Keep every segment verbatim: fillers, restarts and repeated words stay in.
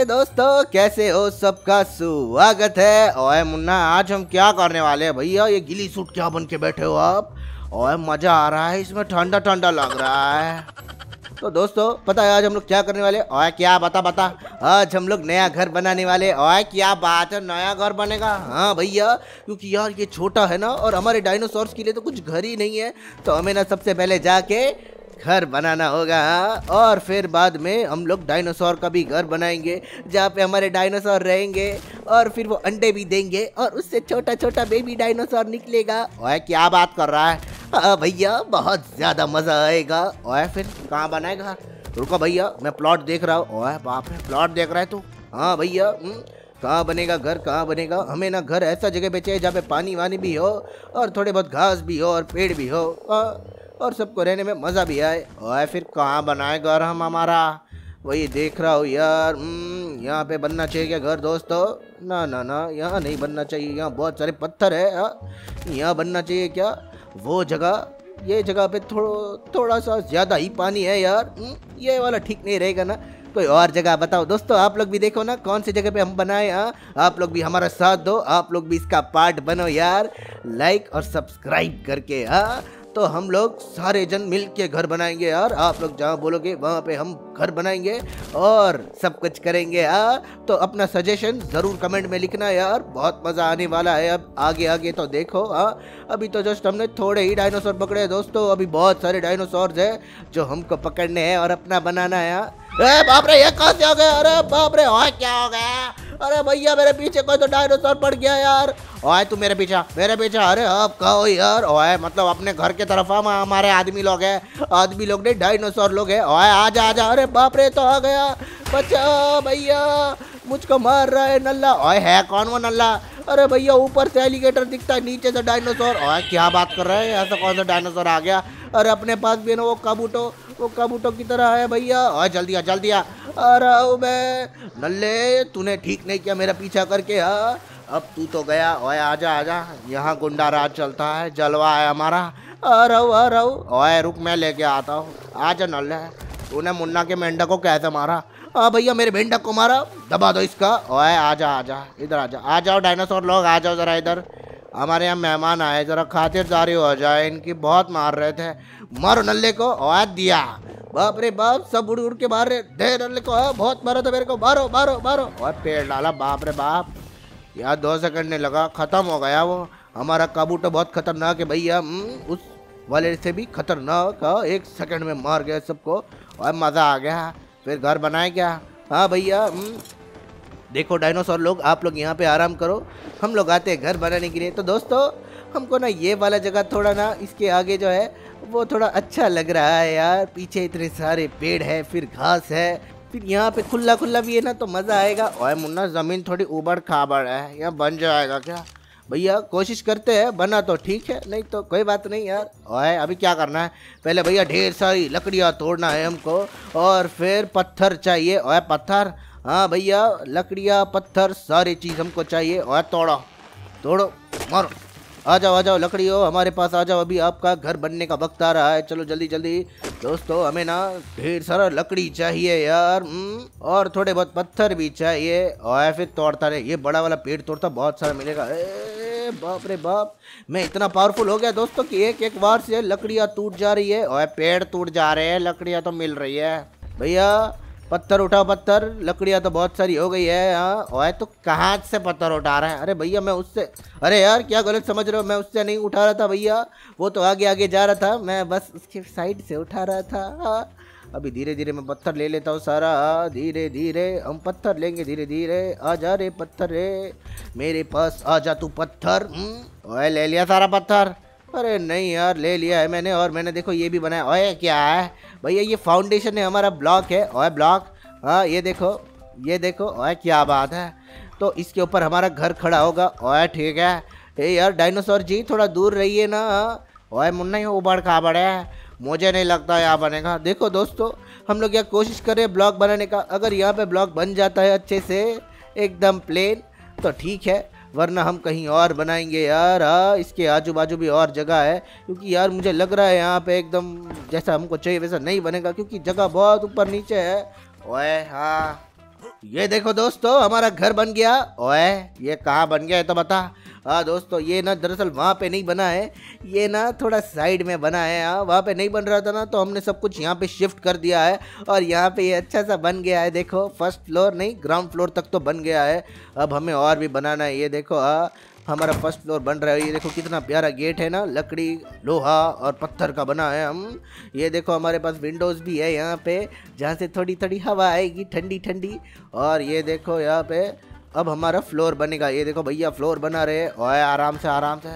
नमस्ते दोस्तों, कैसे हो? सबका स्वागत है। ओए मुन्ना, आज हम क्या करने वाले हैं भैया? ये गिली सूट क्या बन के बैठे हो आप? ओए मज़ा आ रहा है, इसमें ठंडा ठंडा लग रहा है। तो दोस्तों पता है आज हम लोग क्या करने वाले? ओए क्या बता बता, आज हम लोग नया घर बनाने वाले। ओए क्या बात है, नया घर बनेगा? हाँ भैया, क्योंकि यार ये छोटा है ना, और हमारे डायनासोर्स के लिए तो कुछ घर ही नहीं है, तो हमें ना सबसे पहले जाके घर बनाना होगा। और फिर बाद में हम लोग डायनासोर का भी घर बनाएंगे, जहाँ पे हमारे डायनासोर रहेंगे और फिर वो अंडे भी देंगे और उससे छोटा छोटा बेबी डायनासोर निकलेगा। ओए क्या बात कर रहा है भैया, बहुत ज़्यादा मज़ा आएगा। ओए फिर कहाँ बनाएगा? रुको भैया, मैं प्लॉट देख रहा हूँ। ओए बाप रे, प्लॉट देख रहा है तू? हाँ भैया, कहाँ बनेगा घर, कहाँ बनेगा? हमें ना घर ऐसा जगह पे चाहिए जहाँ पे पानी वानी भी हो और थोड़े बहुत घास भी हो और पेड़ भी हो और सबको रहने में मज़ा भी आए। और फिर कहाँ बनाएगा घर हम हमारा? वही देख रहा हूँ यार। यहाँ पे बनना चाहिए क्या घर दोस्तों? ना ना ना, यहाँ नहीं बनना चाहिए, यहाँ बहुत सारे पत्थर है। यहाँ बनना चाहिए क्या वो जगह? ये जगह पे थोड़ा थोड़ा सा ज़्यादा ही पानी है यार, ये वाला ठीक नहीं रहेगा ना, कोई और जगह बताओ। दोस्तों आप लोग भी देखो ना कौन सी जगह पे हम बनाए। हाँ, आप लोग भी हमारा साथ दो, आप लोग भी इसका पार्ट बनो यार, लाइक और सब्सक्राइब करके। हाँ, तो हम लोग सारे जन मिल के घर बनाएंगे यार। आप लोग जहाँ बोलोगे वहाँ पे हम घर बनाएंगे और सब कुछ करेंगे यार। तो अपना सजेशन ज़रूर कमेंट में लिखना यार, बहुत मज़ा आने वाला है। अब आगे आगे तो देखो। हाँ, अभी तो जस्ट हमने थोड़े ही डायनासोर पकड़े हैं दोस्तों, अभी बहुत सारे डायनासोर्स हैं जो हमको पकड़ने हैं और अपना बनाना है यार। अरे बाप रे, ये कहाँ से हो गया? अरे बाप रे, और क्या हो गया? अरे भैया मेरे पीछे कोई तो डायनासोर पड़ गया यार। ओए तू मेरे पीछा मेरे पीछा, अरे आप कहो यार। ओए मतलब अपने घर के तरफ हम हमारे आदमी लोग हैं, आदमी लोग नहीं डायनासोर लोग हैं। ओए आजा आजा, अरे बाप रे तो आ गया, बचाओ भैया, मुझको मार रहा है नल्ला। ओए है कौन वो नल्ला? अरे भैया ऊपर से एलिगेटर दिखता है, नीचे से डायनासोर। ओए क्या बात कर रहा है, ऐसा कौन सा डायनासोर आ गया? अरे अपने पास भी ना वो कबूटो वो कबूटो की तरह है भैया। ओए जल्दी आ जल्दी आ, अरे मैं नल्ले तूने ठीक नहीं किया मेरा पीछा करके। हाँ अब तू तो गया। ओए आजा आजा, यहाँ गुंडा राज चलता है, जलवा है हमारा। अरे अरे ओए रुक, मैं लेके आता हूँ। आजा नल्ले, तूने मुन्ना के मेंढक को कैसे मारा? हाँ भैया मेरे मेंढक को मारा, दबा दो इसका। ओए आजा आजा, इधर आजा, आ जाओ डायनासोर लोग, आ जाओ जरा इधर, हमारे यहाँ मेहमान आए, जरा खातिरदारी हो जाए इनकी, बहुत मार रहे थे। मारो नल्ले को। ओए दिया, बाप रे बाप, सब उड़ उड़ के मार रहे, दे नल्ले को, बहुत मारा था मेरे को, मारो मारो मारो। और पेड़ डाला, बाप रे बाप, यार दो सेकंड नहीं लगा, ख़त्म हो गया वो हमारा कबूतर। बहुत खतरनाक है भैया, उस वाले से भी खतरनाक, एक सेकंड में मार गया सबको और मज़ा आ गया। फिर घर बनाए क्या? हाँ भैया, देखो डायनासोर लोग, आप लोग यहाँ पे आराम करो, हम लोग आते हैं घर बनाने के लिए। तो दोस्तों हमको ना ये वाला जगह थोड़ा ना इसके आगे जो है वो थोड़ा अच्छा लग रहा है यार, पीछे इतने सारे पेड़ है, फिर घास है, फिर यहाँ पे खुला खुला भी है ना, तो मज़ा आएगा। और मुन्ना ज़मीन थोड़ी उबड़ खाबड़ है, यहाँ बन जाएगा क्या भैया? कोशिश करते हैं, बना तो ठीक है, नहीं तो कोई बात नहीं यार। ओए अभी क्या करना है? पहले भैया ढेर सारी लकड़ियाँ तोड़ना है हमको, और फिर पत्थर चाहिए। ओए पत्थर, हाँ भैया लकड़ियाँ पत्थर सारी चीज़ हमको चाहिए। ओए तोड़ो तोड़ो, मारो, आ जाओ आ जाओ लकड़ियों, हमारे पास आ जाओ, अभी आपका घर बनने का वक्त आ रहा है, चलो जल्दी जल्दी। दोस्तों हमें ना ढेर सारा लकड़ी चाहिए यार, और थोड़े बहुत पत्थर भी चाहिए। और फिर तोड़ता रहे, ये बड़ा वाला पेड़ तोड़ता, बहुत सारा मिलेगा। ए बाप रे बाप, मैं इतना पावरफुल हो गया दोस्तों कि एक एक बार से लकड़ियाँ टूट जा रही है, और पेड़ टूट जा रहे हैं, लकड़ियाँ तो मिल रही है। भैया पत्थर उठाओ पत्थर, लकड़ियाँ तो बहुत सारी हो गई है। हाँ ओए तो कहाँ से पत्थर उठा रहा है? अरे भैया मैं उससे, अरे यार क्या गलत समझ रहे हो, मैं उससे नहीं उठा रहा था भैया, वो तो आगे आगे जा रहा था, मैं बस उसके साइड से उठा रहा था। हाँ अभी धीरे धीरे मैं पत्थर ले लेता हूँ सारा, धीरे धीरे हम पत्थर लेंगे, धीरे धीरे आ जा रे पत्थर रे, मेरे पास आ जा तू पत्थर। ओए ले लिया सारा पत्थर? अरे नहीं यार, ले लिया है मैंने, और मैंने देखो ये भी बनाया। ओए क्या है भैया? ये फाउंडेशन है हमारा, ब्लॉक है। ओए ब्लॉक, हाँ ये देखो ये देखो। ओए क्या बात है, तो इसके ऊपर हमारा घर खड़ा होगा। ओए ठीक है, ए यार डायनासोर जी थोड़ा दूर रहिए ना। ओए मुन्ना ये उबड़ खाबड़ है, मुझे नहीं लगता यहाँ बनेगा। देखो दोस्तों हम लोग यहाँ कोशिश कर रहे हैं ब्लॉक बनाने का, अगर यहाँ पर ब्लॉक बन जाता है अच्छे से एकदम प्लेन तो ठीक है, वरना हम कहीं और बनाएंगे यार। हाँ इसके आजू बाजू भी और जगह है, क्योंकि यार मुझे लग रहा है यहाँ पे एकदम जैसा हमको चाहिए वैसा नहीं बनेगा, क्योंकि जगह बहुत ऊपर नीचे है। ओए हाँ ये देखो दोस्तों हमारा घर बन गया। ओए ये कहाँ बन गया है तो बता। हाँ दोस्तों ये ना दरअसल वहाँ पे नहीं बना है, ये ना थोड़ा साइड में बना है। हाँ वहाँ पे नहीं बन रहा था ना, तो हमने सब कुछ यहाँ पे शिफ्ट कर दिया है और यहाँ पे ये अच्छा सा बन गया है। देखो फर्स्ट फ्लोर नहीं ग्राउंड फ्लोर तक तो बन गया है, अब हमें और भी बनाना है। ये देखो हाँ हमारा फर्स्ट फ्लोर बन रहा है। ये देखो कितना प्यारा गेट है ना, लकड़ी लोहा और पत्थर का बना है हम। ये देखो हमारे पास विंडोज़ भी है यहाँ पे, जहाँ से थोड़ी थोड़ी हवा आएगी ठंडी ठंडी। और ये देखो यहाँ पे अब हमारा फ्लोर बनेगा। ये देखो भैया फ्लोर बना रहे। ओए आराम से आराम से,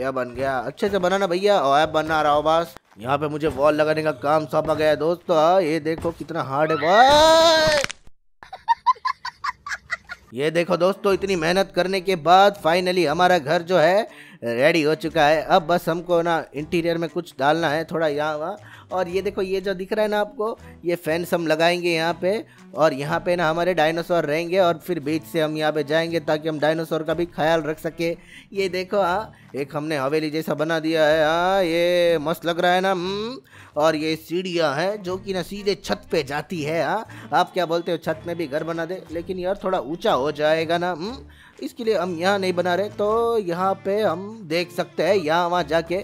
यह बन गया। अच्छे से बनाना भैया। ओए बना रहा हो बस। यहाँ पे मुझे वॉल लगाने का काम सौंपा गया है दोस्तों। ये देखो कितना हार्ड है। ये देखो दोस्तों इतनी मेहनत करने के बाद फाइनली हमारा घर जो है रेडी हो चुका है। अब बस हमको ना इंटीरियर में कुछ डालना है थोड़ा यहाँ वहाँ। और ये देखो ये जो दिख रहा है ना आपको, ये फैंस हम लगाएंगे यहाँ पे। और यहाँ पे ना हमारे डायनासोर रहेंगे और फिर बीच से हम यहाँ पे जाएंगे ताकि हम डायनासोर का भी ख्याल रख सके। ये देखो हाँ एक हमने हवेली जैसा बना दिया है। हाँ ये मस्त लग रहा है ना। और ये सीढ़ियाँ हैं जो कि ना सीधे छत पे जाती है। हाँ आप क्या बोलते हो, छत में भी घर बना दे, लेकिन यार थोड़ा ऊँचा हो जाएगा ना, इसके लिए हम यहाँ नहीं बना रहे। तो यहाँ पे हम देख सकते हैं यहाँ वहाँ जाके।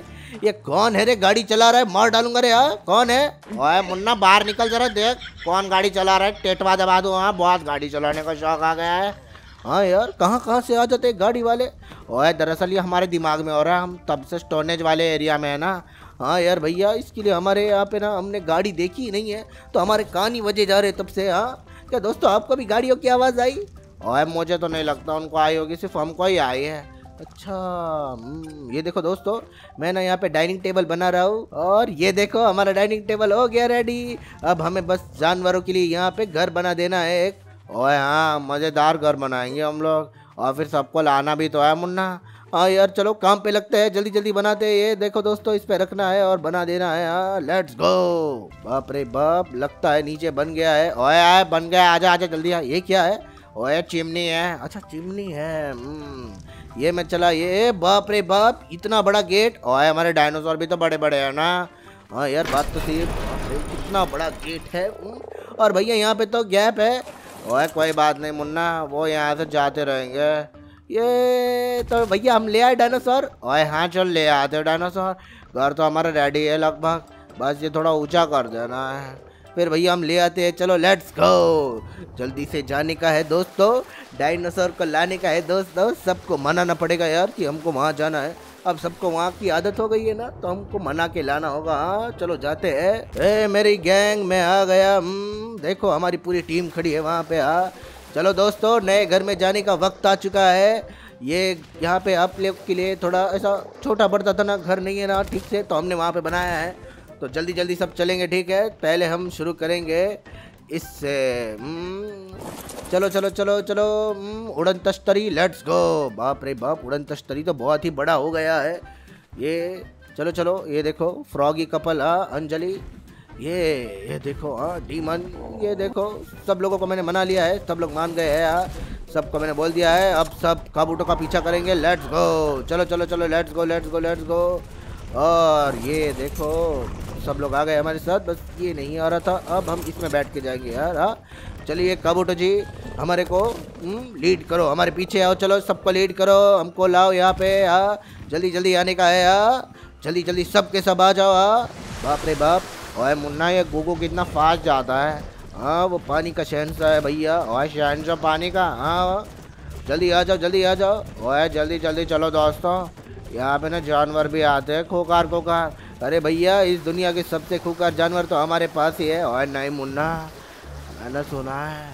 ये कौन है रे गाड़ी चला रहा है, मार डालूंगा रे। यार कौन है? ओए मुन्ना बाहर निकल जरा, देख कौन गाड़ी चला रहा है, टेटवा दबा दूँ। हाँ बहुत गाड़ी चलाने का शौक आ गया है। हाँ यार कहाँ कहाँ से आ जाते हैं गाड़ी वाले। ओए दरअसल ये हमारे दिमाग में हो रहा है, हम तब से स्टोनेज वाले एरिया में है ना। हाँ यार भैया इसके लिए हमारे यहाँ पे ना हमने गाड़ी देखी ही नहीं है, तो हमारे कान ही बजे जा रहे तब से। हाँ क्या दोस्तों आपको भी गाड़ियों की आवाज़ आई? और मुझे तो नहीं लगता उनको आई होगी, सिर्फ हमको ही आई है। अच्छा ये देखो दोस्तों मैं ना यहाँ पे डाइनिंग टेबल बना रहा हूँ। और ये देखो हमारा डाइनिंग टेबल हो गया रेडी। अब हमें बस जानवरों के लिए यहाँ पे घर बना देना है एक। ओए हाँ मज़ेदार घर बनाएंगे हम लोग, और फिर सबको लाना भी तो है मुन्ना। हाँ यार चलो काम पे लगते हैं, जल्दी जल्दी बनाते हैं। ये देखो दोस्तों इस पे रखना है और बना देना है। हाँ लेट्स गो। बाप रे बाप लगता है नीचे बन गया है। ओए आए बन गया, आजा आजा जल्दी आ। ये क्या है? ओए चिमनी है। अच्छा चिमनी है। ये मैं चला। ये बाप रे बाप इतना बड़ा गेट। ओए हमारे डायनासोर भी तो बड़े बड़े हैं ना। हाँ यार बात तो सही है, कितना बड़ा गेट है। और भैया यहाँ पे तो गैप है। ओए कोई बात नहीं मुन्ना, वो यहाँ से जाते रहेंगे। ये तो भैया हम ले आए डायनासोर। ओए हाँ चल ले आते हो डायनासोर। घर तो हमारा रेडी है लगभग, बस ये थोड़ा ऊँचा कर देना है, फिर भैया हम ले आते हैं। चलो लेट्स गो। जल्दी से जाने का है दोस्तों, डायनासोर को लाने का है दोस्तों। सबको मनाना पड़ेगा यार कि हमको वहाँ जाना है। अब सबको वहाँ की आदत हो गई है ना, तो हमको मना के लाना होगा। हाँ चलो जाते हैं। ए मेरी गैंग मैं आ गया। देखो हमारी पूरी टीम खड़ी है वहाँ पे। हाँ चलो दोस्तों नए घर में जाने का वक्त आ चुका है। ये यहाँ पे आप लोग के लिए थोड़ा ऐसा छोटा पड़ता था ना, घर नहीं है ना ठीक से, तो हमने वहाँ पर बनाया है। तो जल्दी जल्दी सब चलेंगे ठीक है। पहले हम शुरू करेंगे इससे। चलो चलो चलो चलो उड़न तश्तरी लेट्स गो। बाप रे बाप उड़न तश्तरी तो बहुत ही बड़ा हो गया है ये। चलो चलो ये देखो फ्रॉगी कपल। हाँ अंजलि ये ये देखो। हाँ डीमन ये देखो। सब लोगों को मैंने मना लिया है, सब लोग मान गए हैं। हाँ सबको मैंने बोल दिया है, अब सब काबूटों का पीछा करेंगे। लेट्स गो चलो चलो चलो let's go let's go let's go. और ये देखो सब लोग आ गए हमारे साथ, बस ये नहीं आ रहा था। अब हम इसमें बैठ के जाएंगे यार। हाँ चलिए काबूटो जी हमारे को लीड करो, हमारे पीछे आओ, चलो सबको लीड करो, हमको लाओ यहाँ पे। हाँ जल्दी जल्दी आने का है। हाँ जल्दी जल्दी सब के सब आ जाओ। हाँ बाप रे बाप। ओए मुन्ना ये गोगो कितना फास्ट जाता है। हाँ वो पानी का शहनशाह है भैया। ओए शहनशाह पानी का। हाँ जल्दी आ जाओ जल्दी आ जाओ। ओए जल्दी जल्दी चलो दोस्तों, यहाँ पे ना जानवर भी आते हैं खोकार खोकार। अरे भैया इस दुनिया के सबसे खूंखार जानवर तो हमारे पास ही है। और नहीं मुन्ना मैंने सुना है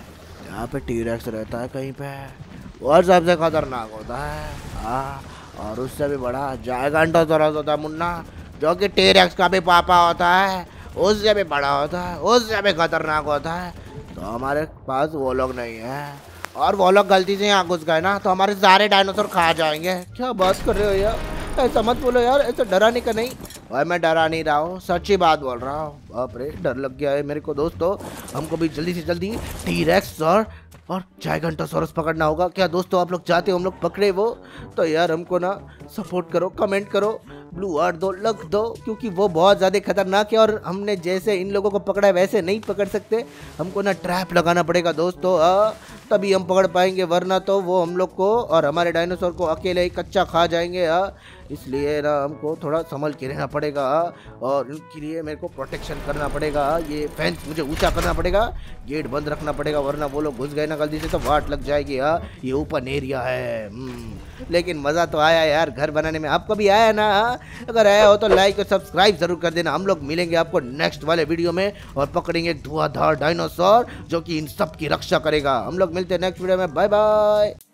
यहाँ पे टीरेक्स रहता है कहीं पे, और सबसे खतरनाक होता है। हाँ और उससे भी बड़ा जायगांटोसॉरस होता है मुन्ना, जो कि टीरेक्स का भी पापा होता है, उससे भी बड़ा होता है, उससे भी खतरनाक होता है। तो हमारे पास वो लोग नहीं है, और वो लोग गलती से यहाँ घुस गए ना तो हमारे सारे डायनासोर खा जाएंगे। क्या बात कर रहे हो यार, ऐसा मत बोलो यार, ऐसा डराने का नहीं। भाई मैं डरा नहीं रहा हूँ, सच्ची बात बोल रहा हूँ। बाप रे डर लग गया है मेरे को दोस्तों। हमको भी जल्दी से जल्दी टीरेक्स और और जायगांटोसॉरस पकड़ना होगा। क्या दोस्तों आप लोग चाहते हो हम लोग पकड़े वो? तो यार हमको ना सपोर्ट करो, कमेंट करो, ब्लू अर्थ दो लक दो, क्योंकि वो बहुत ज़्यादा खतरनाक है और हमने जैसे इन लोगों को पकड़ा है वैसे नहीं पकड़ सकते, हमको ना ट्रैप लगाना पड़ेगा दोस्तों, तभी हम पकड़ पाएंगे, वरना तो वो हम लोग को और हमारे डायनासोर को अकेले ही कच्चा खा जाएंगे, इसलिए ना हमको थोड़ा संभल के रहना पड़ेगा और उनके लिए मेरे को प्रोटेक्शन करना पड़ेगा। ये फेंस मुझे ऊंचा करना पड़ेगा, गेट बंद रखना पड़ेगा, वरना वो लोग घुस गए ना गलती से तो वाट लग जाएगी। हाँ ये ओपन एरिया है, लेकिन मज़ा तो आया यार घर बनाने में, आपको भी आया ना? अगर आया हो तो लाइक और सब्सक्राइब ज़रूर कर देना। हम लोग मिलेंगे आपको नेक्स्ट वाले वीडियो में और पकड़ेंगे धुआंधार डायनासोर जो कि इन सब की रक्षा करेगा। हम लोग मिलते हैं नेक्स्ट वीडियो में, बाय बाय।